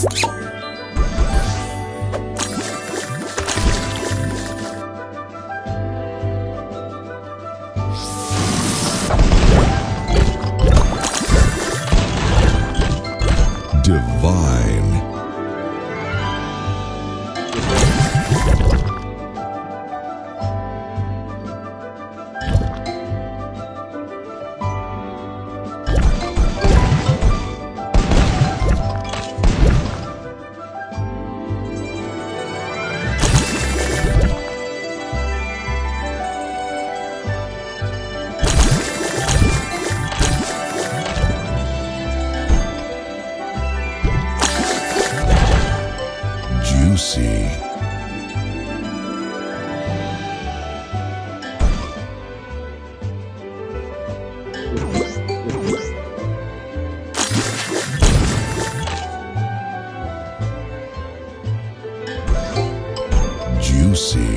Divine. Juicy. Juicy.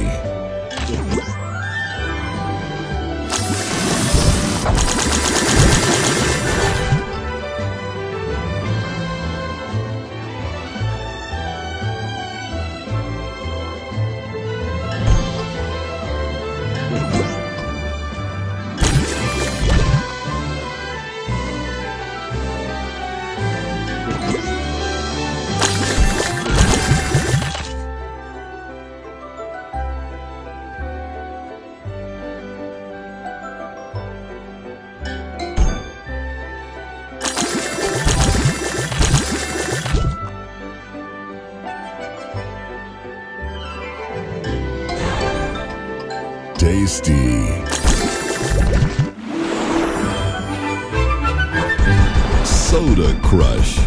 Tasty. Soda Crush.